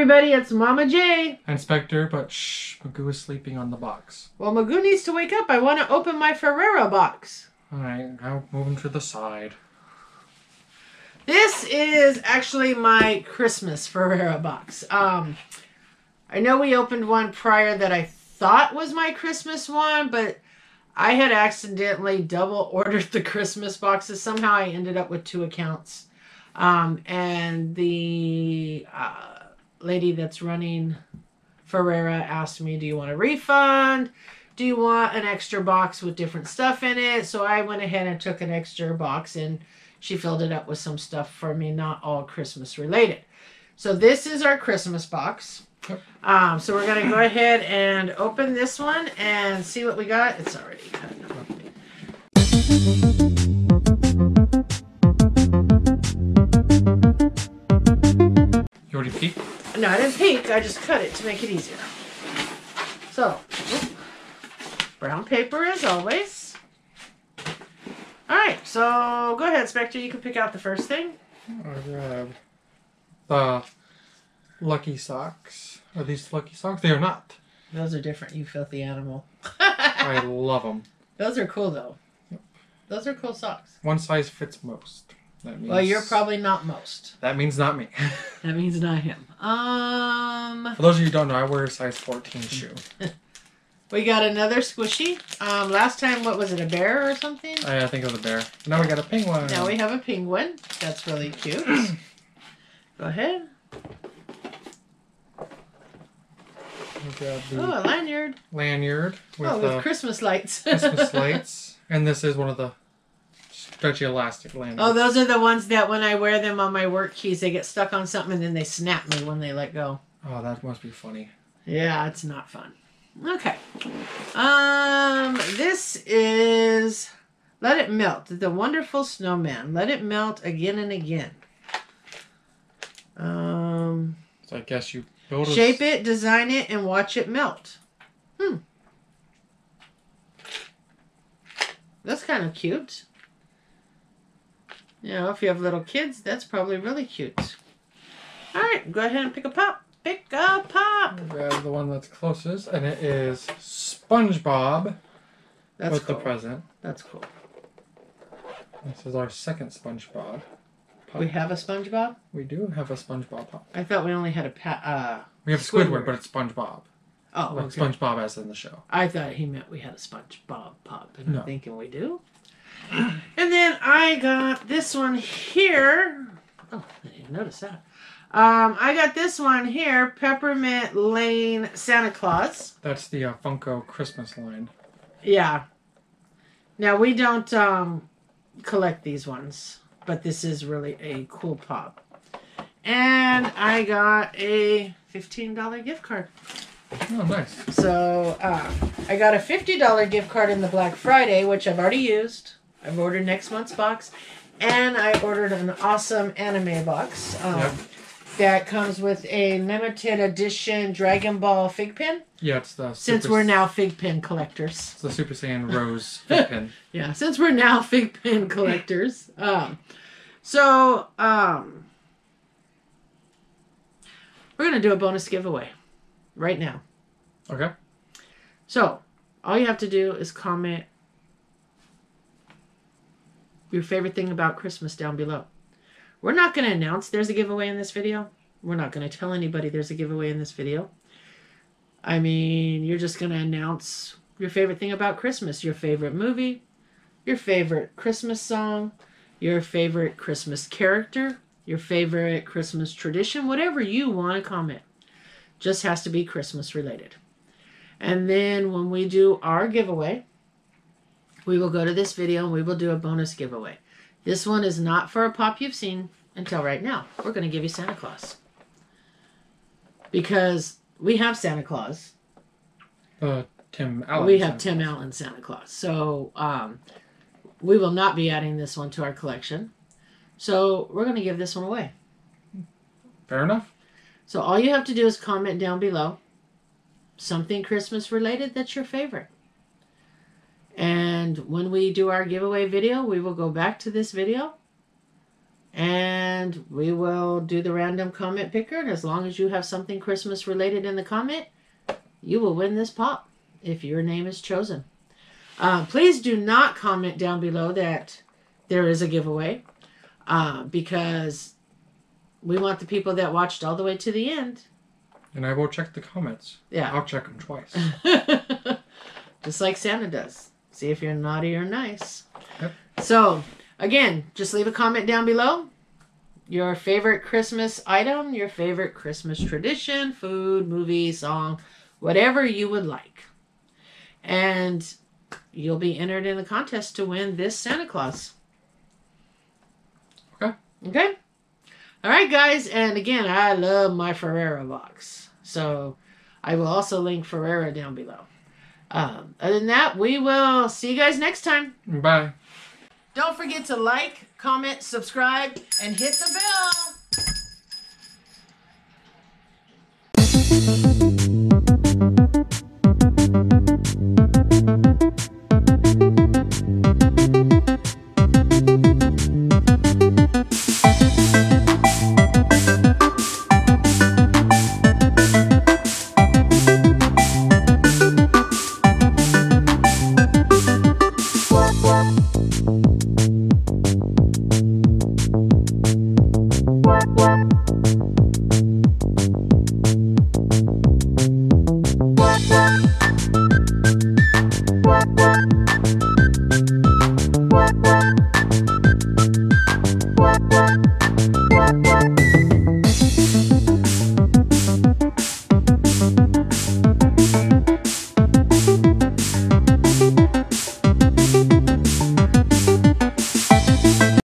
everybody, it's Mama J. And Spectre, but shh, Magoo is sleeping on the box. Well, Magoo needs to wake up. I want to open my Ferrara box. Alright, I'll move him to the side. This is actually my Christmas Ferrara box. I know we opened one prior that I thought was my Christmas one, but I had accidentally double ordered the Christmas boxes. Somehow I ended up with two accounts. And the lady that's running Ferrara asked me, do you want a refund? Do you want an extra box with different stuff in it? So I went ahead and took an extra box and she filled it up with some stuff for me, not all Christmas related. So this is our Christmas box. So we're going to go ahead and open this one and see what we got. It's already cut. You already peeked? No, I didn't peek. I just cut it to make it easier. So, brown paper as always. Alright, so go ahead, Spectre. You can pick out the first thing. I grabbed the lucky socks. Are these lucky socks? They are not. Those are different, you filthy animal. I love them. Those are cool, though. Yep. Those are cool socks. One size fits most. That means, well, you're probably not most. That means not me. That means not him. For those of you who don't know, I wear a size 14 shoe. We got another squishy. Last time, what was it, a bear or something? I think it was a bear. Now we got a penguin. Now we have a penguin. That's really cute. Go ahead. Oh, a lanyard. Lanyard. With Christmas lights. Christmas lights. And this is one of the stretchy elastic lanyards. Oh, those are the ones that when I wear them on my work keys, they get stuck on something and then they snap me when they let go. Oh, that must be funny. Yeah, it's not fun. Okay. This is Let It Melt, the Wonderful Snowman. Let it melt again and again. So I guess you... Shape it, design it, and watch it melt. That's kind of cute. You know, if you have little kids, that's probably really cute. Alright, go ahead and pick a pop. Pick a pop! Grab the one that's closest, and it is SpongeBob. That's with cool. The present. That's cool. This is our second SpongeBob. Pop. We have a SpongeBob? We do have a SpongeBob pop. I thought we only had a we have Squidward, but it's SpongeBob. Oh, like okay. SpongeBob as in the show. I thought he meant we had a SpongeBob pop, and no. I'm thinking we do. And then I got this one here. Oh, I didn't notice that. I got this one here, Peppermint Lane Santa Claus. That's the Funko Christmas line. Yeah. Now, we don't collect these ones. But this is really a cool pop. And I got a $15 gift card. Oh, nice. So I got a $50 gift card in the Black Friday, which I've already used. I've ordered next month's box. And I ordered an awesome anime box that comes with a limited edition Dragon Ball fig pin. Yeah, it's the... Since we're now fig pin collectors. It's the Super Saiyan Rose fig pin. Yeah, since we're now fig pin collectors. We're going to do a bonus giveaway right now. Okay. So, all you have to do is comment your favorite thing about Christmas down below. We're not going to announce there's a giveaway in this video. We're not going to tell anybody there's a giveaway in this video. I mean, you're just going to announce your favorite thing about Christmas, your favorite movie, your favorite Christmas song, your favorite Christmas character, your favorite Christmas tradition, whatever you want to comment. Just has to be Christmas related. And then when we do our giveaway, we will go to this video and we will do a bonus giveaway. This one is not for a pop you've seen until right now. We're going to give you Santa Claus. Because we have Santa Claus. Tim Allen. We have Tim Allen Santa Claus. So, we will not be adding this one to our collection. So we're going to give this one away. Fair enough. So all you have to do is comment down below something Christmas related that's your favorite. And when we do our giveaway video, we will go back to this video And we will do the random comment picker. And as long as you have something Christmas related in the comment, you will win this pop if your name is chosen. Please do not comment down below that there is a giveaway, because we want the people that watched all the way to the end. And I will check the comments. Yeah. I'll check them twice. Just like Santa does. See if you're naughty or nice. Yep. So, again, just leave a comment down below. Your favorite Christmas item, your favorite Christmas tradition, food, movie, song, whatever you would like. And you'll be entered in the contest to win this Santa Claus. Okay. Okay. All right, guys, and again, I love my Ferrara box. So I will also link Ferrara down below. Other than that, we will see you guys next time. Bye. Don't forget to like, comment, subscribe, and hit the bell.